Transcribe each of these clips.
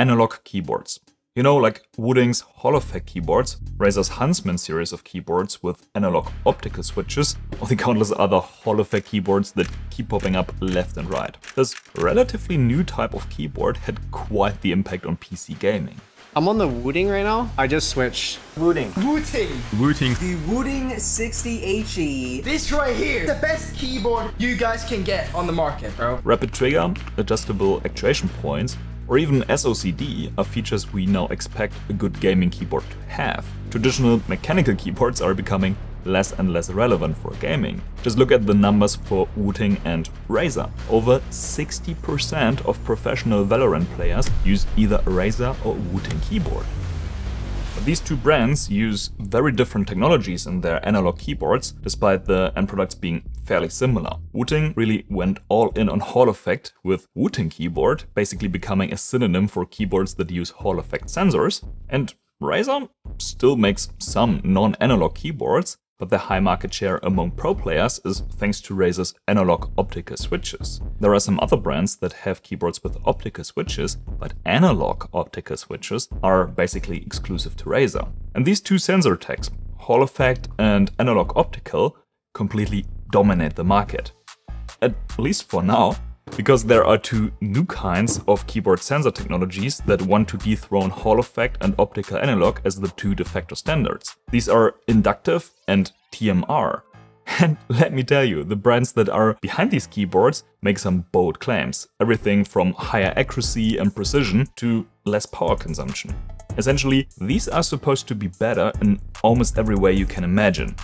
analog keyboards. You know, like Wooting's Hall Effect keyboards, Razer's Huntsman series of keyboards with analog optical switches, or the countless other Hall Effect keyboards that keep popping up left and right. This relatively new type of keyboard had quite the impact on PC gaming. I'm on the Wooting right now. I just switched. Wooting. Wooting. Wooting. The Wooting 60HE. This right here, the best keyboard you guys can get on the market, bro. Rapid trigger, adjustable actuation points, or even SOCD are features we now expect a good gaming keyboard to have. Traditional mechanical keyboards are becoming less and less relevant for gaming. Just look at the numbers for Wooting and Razer. Over 60% of professional Valorant players use either a Razer or Wooting keyboard. But these two brands use very different technologies in their analog keyboards, despite the end products being fairly similar. Wooting really went all in on Hall Effect, with Wooting keyboard basically becoming a synonym for keyboards that use Hall Effect sensors, and Razer still makes some non-analog keyboards, but their high market share among pro players is thanks to Razer's analog optical switches. There are some other brands that have keyboards with optical switches, but analog optical switches are basically exclusive to Razer. And these two sensor tags, Hall Effect and analog optical, completely dominate the market, at least for now, because there are two new kinds of keyboard sensor technologies that want to dethrone Hall Effect and optical analog as the two de facto standards. These are inductive and TMR. And let me tell you, the brands that are behind these keyboards make some bold claims. Everything from higher accuracy and precision to less power consumption. Essentially, these are supposed to be better in almost every way you can imagine.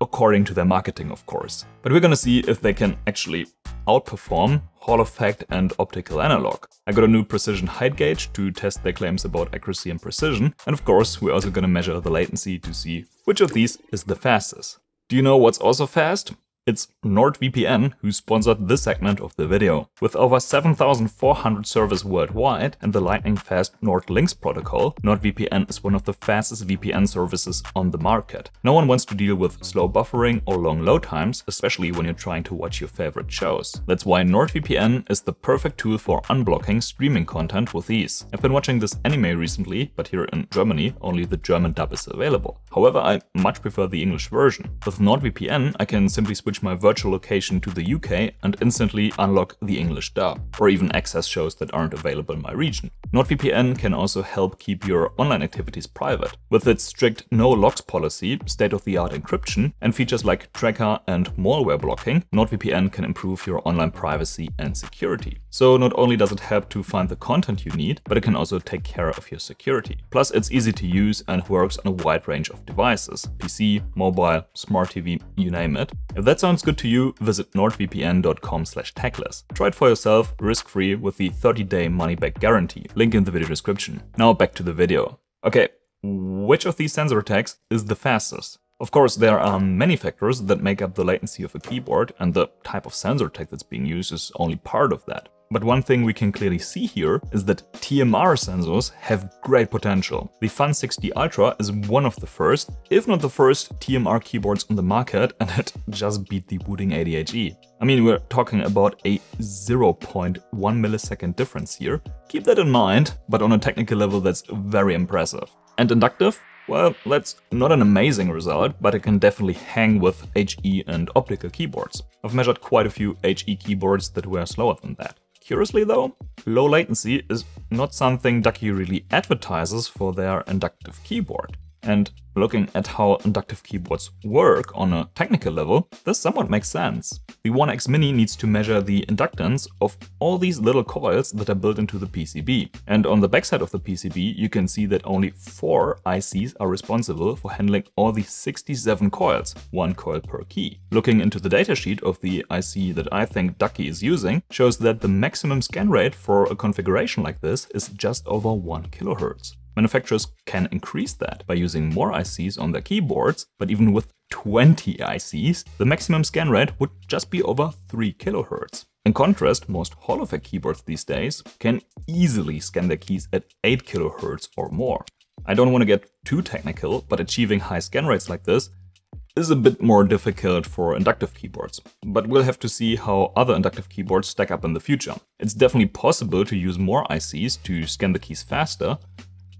According to their marketing, of course. But we're gonna see if they can actually outperform Hall Effect and optical analog. I got a new precision height gauge to test their claims about accuracy and precision, and of course we're also gonna measure the latency to see which of these is the fastest. Do you know what's also fast? It's NordVPN who sponsored this segment of the video. With over 7,400 servers worldwide and the lightning-fast NordLynx protocol, NordVPN is one of the fastest VPN services on the market. No one wants to deal with slow buffering or long load times, especially when you're trying to watch your favorite shows. That's why NordVPN is the perfect tool for unblocking streaming content with ease. I've been watching this anime recently, but here in Germany only the German dub is available. However, I much prefer the English version. With NordVPN, I can simply switch my virtual location to the UK and instantly unlock the English dub, or even access shows that aren't available in my region. NordVPN can also help keep your online activities private. With its strict no-logs policy, state-of-the-art encryption, and features like tracker and malware blocking, NordVPN can improve your online privacy and security. So not only does it help to find the content you need, but it can also take care of your security. Plus, it's easy to use and works on a wide range of devices, PC, mobile, smart TV, you name it. If that's sounds good to you, visit nordvpn.com/techless. Try it for yourself, risk-free, with the 30-day money-back guarantee. Link in the video description. Now back to the video. Okay, which of these sensor tags is the fastest? Of course, there are many factors that make up the latency of a keyboard, and the type of sensor tag that's being used is only part of that. But one thing we can clearly see here is that TMR sensors have great potential. The Fun60 Ultra is one of the first, if not the first, TMR keyboards on the market, and it just beat the Wooting 80HE. I mean, we're talking about a 0.1 millisecond difference here. Keep that in mind, but on a technical level that's very impressive. And inductive? Well, that's not an amazing result, but it can definitely hang with HE and optical keyboards. I've measured quite a few HE keyboards that were slower than that. Curiously though, low latency is not something Ducky really advertises for their inductive keyboard. And looking at how inductive keyboards work on a technical level, this somewhat makes sense. The One X Mini needs to measure the inductance of all these little coils that are built into the PCB. And on the backside of the PCB, you can see that only 4 ICs are responsible for handling all the 67 coils, 1 coil per key. Looking into the datasheet of the IC that I think Ducky is using, shows that the maximum scan rate for a configuration like this is just over 1 kHz. Manufacturers can increase that by using more ICs on their keyboards, but even with 20 ICs, the maximum scan rate would just be over 3 kHz. In contrast, most Hall Effect keyboards these days can easily scan their keys at 8 kHz or more. I don't want to get too technical, but achieving high scan rates like this is a bit more difficult for inductive keyboards, but we'll have to see how other inductive keyboards stack up in the future. It's definitely possible to use more ICs to scan the keys faster,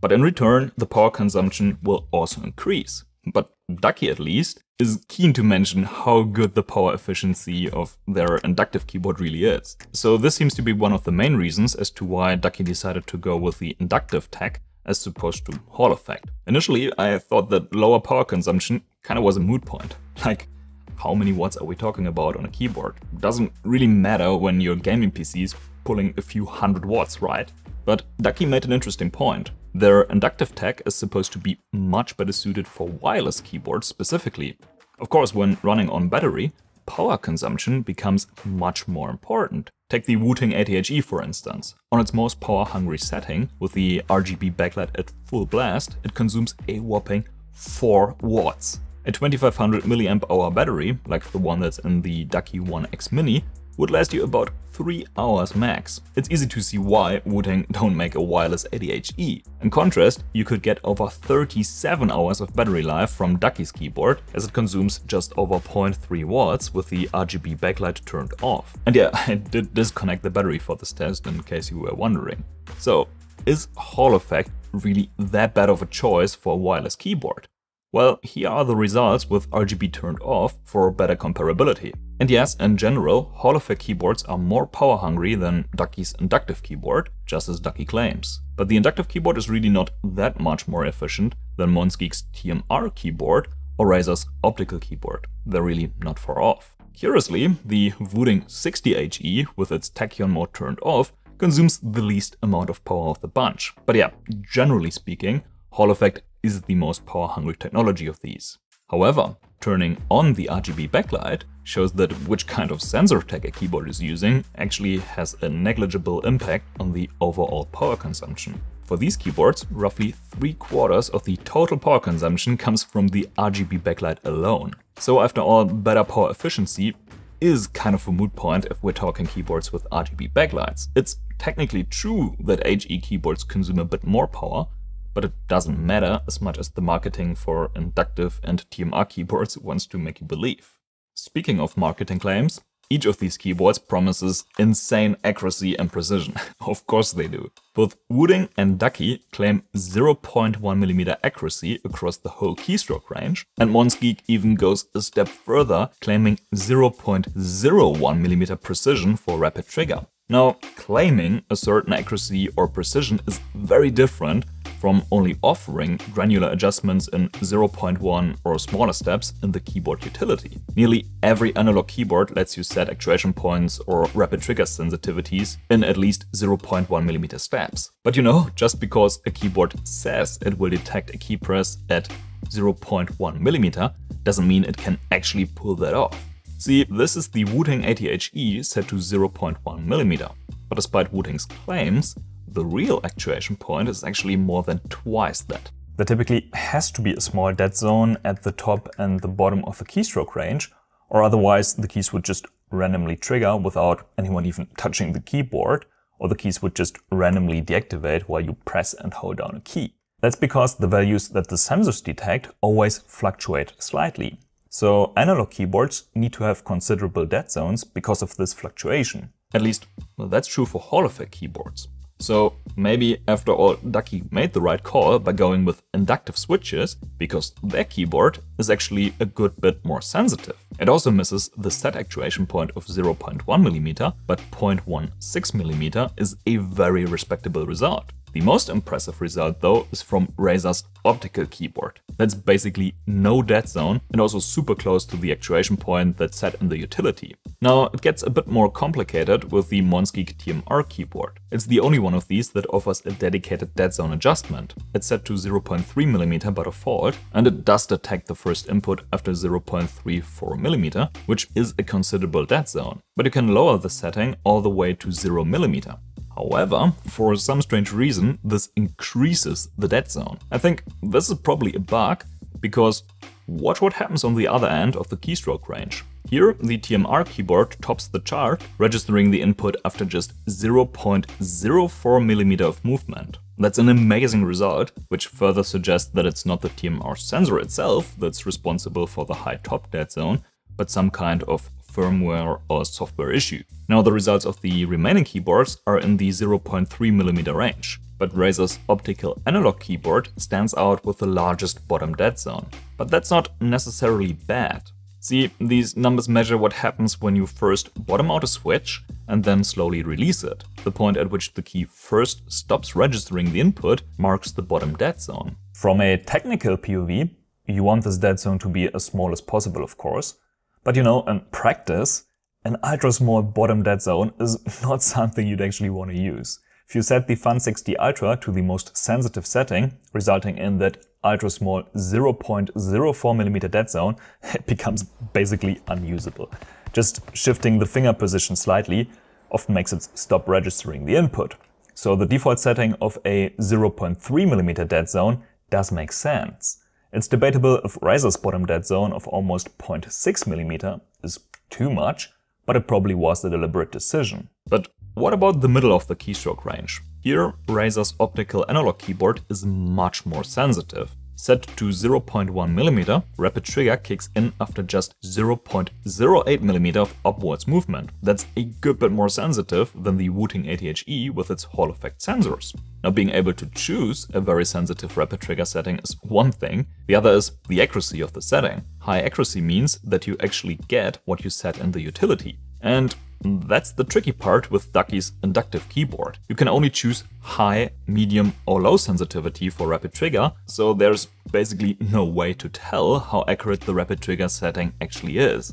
but in return, the power consumption will also increase. But Ducky, at least, is keen to mention how good the power efficiency of their inductive keyboard really is. So this seems to be one of the main reasons as to why Ducky decided to go with the inductive tech as opposed to Hall Effect. Initially, I thought that lower power consumption kind of was a moot point. Like, how many watts are we talking about on a keyboard? Doesn't really matter when your gaming PC is pulling a few hundred watts, right? But Ducky made an interesting point. Their inductive tech is supposed to be much better suited for wireless keyboards specifically. Of course, when running on battery, power consumption becomes much more important. Take the Wooting ATHE for instance. On its most power-hungry setting, with the RGB backlight at full blast, it consumes a whopping 4 watts. A 2500 mAh battery, like the one that's in the Ducky One X Mini, would last you about 3 hours max. It's easy to see why Wooting don't make a wireless ADHE. In contrast, you could get over 37 hours of battery life from Ducky's keyboard, as it consumes just over 0.3 watts with the RGB backlight turned off. And yeah, I did disconnect the battery for this test in case you were wondering. So, is Hall Effect really that bad of a choice for a wireless keyboard? Well, here are the results with RGB turned off for better comparability. And yes, in general, Hall Effect keyboards are more power hungry than Ducky's inductive keyboard, just as Ducky claims. But the inductive keyboard is really not that much more efficient than Monsgeek's TMR keyboard or Razer's optical keyboard. They're really not far off. Curiously, the Wooting 60HE with its tachyon mode turned off consumes the least amount of power of the bunch. But yeah, generally speaking, Hall Effect is the most power-hungry technology of these. However, turning on the RGB backlight shows that which kind of sensor tech a keyboard is using actually has a negligible impact on the overall power consumption. For these keyboards, roughly 3/4 of the total power consumption comes from the RGB backlight alone. So after all, better power efficiency is kind of a moot point if we're talking keyboards with RGB backlights. It's technically true that HE keyboards consume a bit more power, but it doesn't matter as much as the marketing for inductive and TMR keyboards wants to make you believe. Speaking of marketing claims, each of these keyboards promises insane accuracy and precision. Of course they do. Both Wooting and Ducky claim 0.1mm accuracy across the whole keystroke range, and Monsgeek even goes a step further, claiming 0.01mm precision for rapid trigger. Now, claiming a certain accuracy or precision is very different from only offering granular adjustments in 0.1 or smaller steps in the keyboard utility. Nearly every analog keyboard lets you set actuation points or rapid trigger sensitivities in at least 0.1mm steps. But you know, just because a keyboard says it will detect a key press at 0.1mm doesn't mean it can actually pull that off. See, this is the Wooting ATHE set to 0.1mm, but despite Wooting's claims, the real actuation point is actually more than twice that. There typically has to be a small dead zone at the top and the bottom of the keystroke range, or otherwise the keys would just randomly trigger without anyone even touching the keyboard, or the keys would just randomly deactivate while you press and hold down a key. That's because the values that the sensors detect always fluctuate slightly. So analog keyboards need to have considerable dead zones because of this fluctuation. At least, well, that's true for Hall Effect keyboards. So maybe after all, Ducky made the right call by going with inductive switches, because their keyboard is actually a good bit more sensitive. It also misses the set actuation point of 0.1mm, but 0.16mm is a very respectable result. The most impressive result though is from Razer's optical keyboard. That's basically no dead zone and also super close to the actuation point that's set in the utility. Now it gets a bit more complicated with the Monsgeek TMR keyboard. It's the only one of these that offers a dedicated dead zone adjustment. It's set to 0.3mm by default, and it does detect the first input after 0.34mm, which is a considerable dead zone. But you can lower the setting all the way to 0mm. However, for some strange reason, this increases the dead zone. I think this is probably a bug, because watch what happens on the other end of the keystroke range. Here, the TMR keyboard tops the chart, registering the input after just 0.04mm of movement. That's an amazing result, which further suggests that it's not the TMR sensor itself that's responsible for the high top dead zone, but some kind of firmware or software issue. Now the results of the remaining keyboards are in the 0.3mm range, but Razer's optical analog keyboard stands out with the largest bottom dead zone. But that's not necessarily bad. See, these numbers measure what happens when you first bottom out a switch and then slowly release it. The point at which the key first stops registering the input marks the bottom dead zone. From a technical POV, you want this dead zone to be as small as possible, of course. But you know, in practice, an ultra small bottom dead zone is not something you'd actually want to use. If you set the Fun60 Ultra to the most sensitive setting, resulting in that ultra small 0.04mm dead zone, it becomes basically unusable. Just shifting the finger position slightly often makes it stop registering the input. So the default setting of a 0.3mm dead zone does make sense. It's debatable if Razer's bottom dead zone of almost 0.6mm is too much, but it probably was a deliberate decision. But what about the middle of the keystroke range? Here, Razer's optical analog keyboard is much more sensitive. Set to 0.1mm, rapid trigger kicks in after just 0.08mm of upwards movement. That's a good bit more sensitive than the Wooting ATHE with its Hall Effect sensors. Now, being able to choose a very sensitive rapid trigger setting is one thing, the other is the accuracy of the setting. High accuracy means that you actually get what you set in the utility. And that's the tricky part with Ducky's inductive keyboard. You can only choose high, medium or low sensitivity for rapid trigger, so there's basically no way to tell how accurate the rapid trigger setting actually is.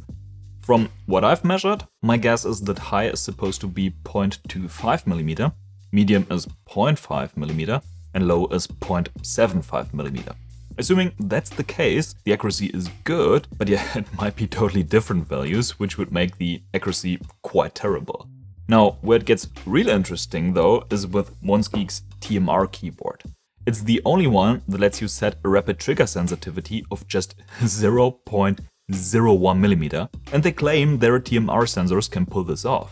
From what I've measured, my guess is that high is supposed to be 0.25mm, medium is 0.5mm and low is 0.75mm. Assuming that's the case, the accuracy is good, but yeah, it might be totally different values, which would make the accuracy quite terrible. Now, where it gets really interesting though is with Monsgeek's TMR keyboard. It's the only one that lets you set a rapid trigger sensitivity of just 0.01mm, and they claim their TMR sensors can pull this off.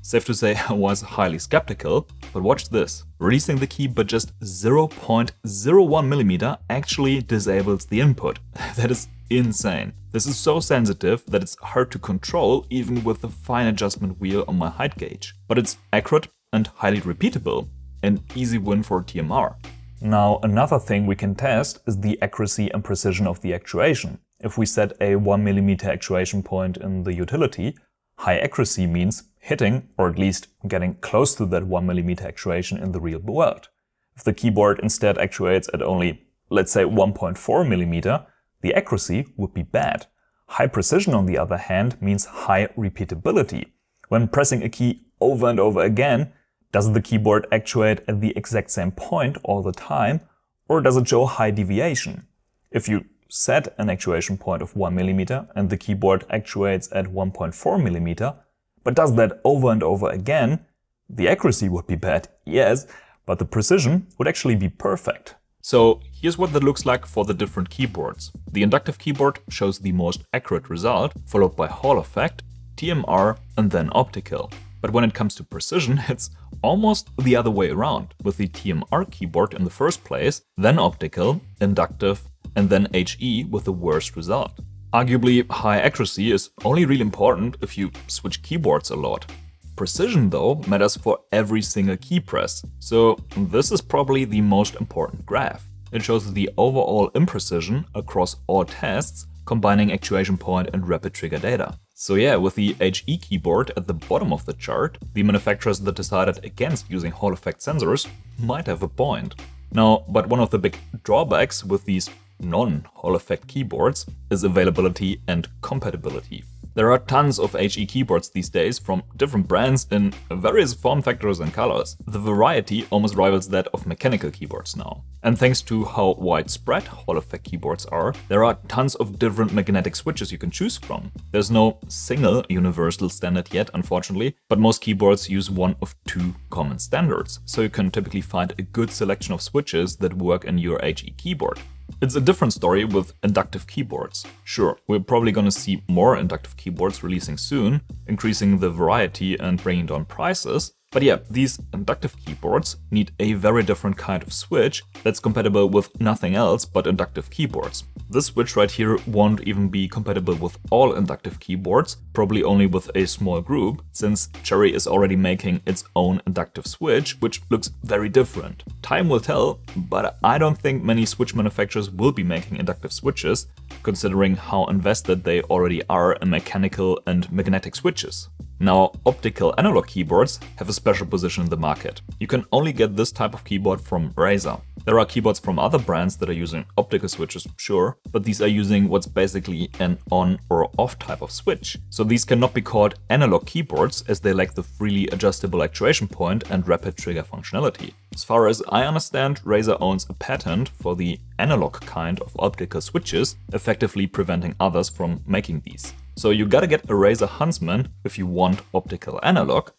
Safe to say I was highly skeptical, but watch this. Releasing the key by just 0.01mm actually disables the input. That is insane. This is so sensitive that it's hard to control even with the fine adjustment wheel on my height gauge. But it's accurate and highly repeatable. An easy win for TMR. Now, another thing we can test is the accuracy and precision of the actuation. If we set a 1mm actuation point in the utility, high accuracy means hitting, or at least getting close to that 1mm actuation in the real world. If the keyboard instead actuates at only, let's say, 1.4mm, the accuracy would be bad. High precision, on the other hand, means high repeatability. When pressing a key over and over again, does the keyboard actuate at the exact same point all the time, or does it show high deviation? If you set an actuation point of 1mm and the keyboard actuates at 1.4mm, but does that over and over again, the accuracy would be bad, yes, but the precision would actually be perfect. So here's what that looks like for the different keyboards. The inductive keyboard shows the most accurate result, followed by Hall Effect, TMR and then optical. But when it comes to precision, it's almost the other way around, with the TMR keyboard in the first place, then optical, inductive and then HE with the worst result. Arguably, high accuracy is only really important if you switch keyboards a lot. Precision, though, matters for every single key press, so this is probably the most important graph. It shows the overall imprecision across all tests, combining actuation point and rapid trigger data. So yeah, with the HE keyboard at the bottom of the chart, the manufacturers that decided against using Hall Effect sensors might have a point. Now, but one of the big drawbacks with these non-Hall Effect keyboards is availability and compatibility. There are tons of HE keyboards these days from different brands in various form factors and colors. The variety almost rivals that of mechanical keyboards now. And thanks to how widespread Hall Effect keyboards are, there are tons of different magnetic switches you can choose from. There's no single universal standard yet, unfortunately, but most keyboards use one of two common standards, so you can typically find a good selection of switches that work in your HE keyboard. It's a different story with inductive keyboards. Sure, we're probably gonna see more inductive keyboards releasing soon, increasing the variety and bringing down prices, But yeah, these inductive keyboards need a very different kind of switch that's compatible with nothing else but inductive keyboards. This switch right here won't even be compatible with all inductive keyboards, probably only with a small group, since Cherry is already making its own inductive switch, which looks very different. Time will tell, but I don't think many switch manufacturers will be making inductive switches, considering how invested they already are in mechanical and magnetic switches. Now, optical analog keyboards have a special position in the market. You can only get this type of keyboard from Razer. There are keyboards from other brands that are using optical switches, sure, but these are using what's basically an on or off type of switch. So these cannot be called analog keyboards as they lack the freely adjustable actuation point and rapid trigger functionality. As far as I understand, Razer owns a patent for the analog kind of optical switches, effectively preventing others from making these. So you gotta get a Razer Huntsman if you want optical analog,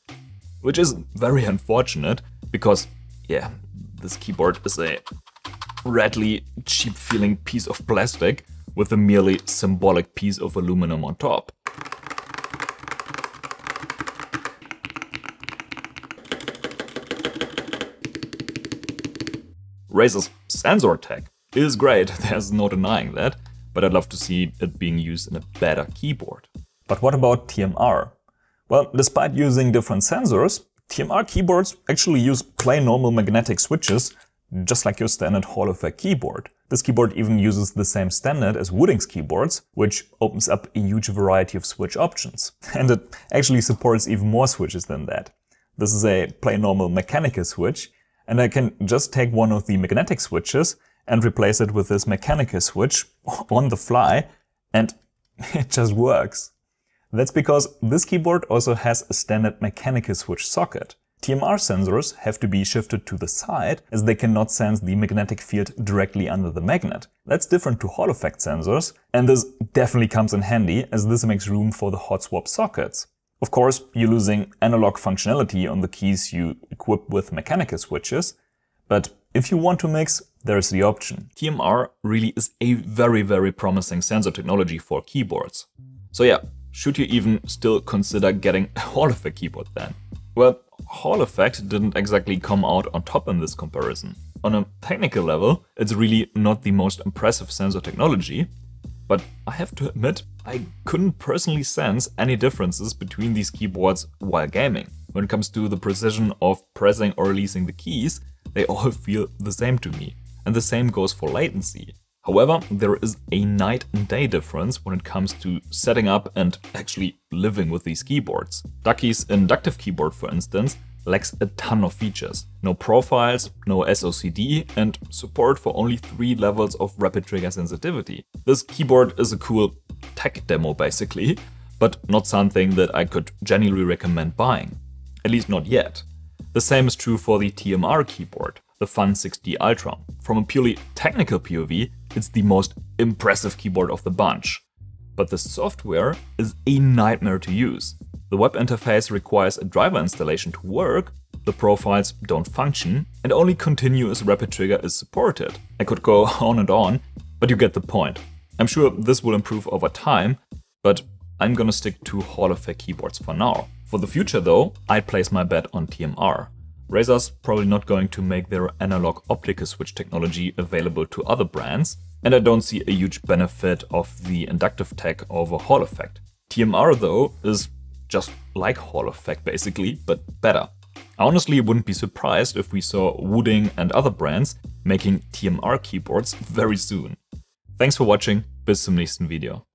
which is very unfortunate because, yeah, this keyboard is a rattly, cheap-feeling piece of plastic with a merely symbolic piece of aluminum on top. Razer's sensor tech is great, there's no denying that, but I'd love to see it being used in a better keyboard. But what about TMR? Well, despite using different sensors, TMR keyboards actually use plain normal magnetic switches, just like your standard Hall Effect keyboard. This keyboard even uses the same standard as Wooting's keyboards, which opens up a huge variety of switch options. And it actually supports even more switches than that. This is a plain normal mechanical switch, and I can just take one of the magnetic switches and replace it with this mechanical switch on the fly, and it just works. That's because this keyboard also has a standard mechanical switch socket. TMR sensors have to be shifted to the side as they cannot sense the magnetic field directly under the magnet. That's different to Hall Effect sensors, and this definitely comes in handy as this makes room for the hot swap sockets. Of course, you're losing analog functionality on the keys you equip with mechanical switches, but if you want to mix, there's the option. TMR really is a very, very promising sensor technology for keyboards. So yeah, should you even still consider getting a Hall Effect keyboard then? Well, Hall Effect didn't exactly come out on top in this comparison. On a technical level, it's really not the most impressive sensor technology, but I have to admit, I couldn't personally sense any differences between these keyboards while gaming. When it comes to the precision of pressing or releasing the keys, they all feel the same to me, and the same goes for latency. However, there is a night and day difference when it comes to setting up and actually living with these keyboards. Ducky's inductive keyboard, for instance, lacks a ton of features. No profiles, no SOCD, and support for only 3 levels of rapid trigger sensitivity. This keyboard is a cool tech demo basically, but not something that I could genuinely recommend buying. At least not yet. The same is true for the TMR keyboard, the Fun60 Ultra. From a purely technical POV, it's the most impressive keyboard of the bunch. But the software is a nightmare to use. The web interface requires a driver installation to work, the profiles don't function, and only continuous rapid trigger is supported. I could go on and on, but you get the point. I'm sure this will improve over time, but I'm gonna stick to Hall Effect keyboards for now. For the future though, I'd place my bet on TMR. Razer's probably not going to make their analog optical switch technology available to other brands, and I don't see a huge benefit of the inductive tech over Hall Effect. TMR though is just like Hall Effect basically, but better. I honestly wouldn't be surprised if we saw Wooting and other brands making TMR keyboards very soon. Thanks for watching, bis zum nächsten Video.